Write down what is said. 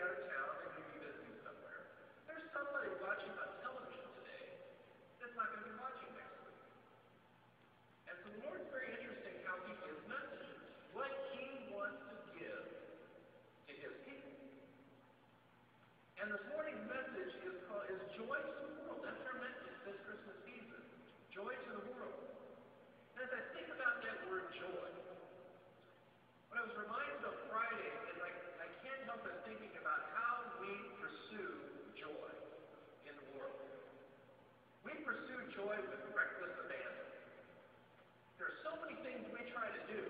our town and you're visiting somewhere, there's somebody watching on television today that's not going to be watching next week. And so the Lord's very interesting how he gives messages, what he wants to give to his people. And this morning's message is called is Joy to the World. That's our message this Christmas season. Joy to the world. And as I think about that word joy, when I was reminded of Friday, and I can't help but thinking about how we pursue joy in the world. We pursue joy with reckless abandon. There are so many things we try to do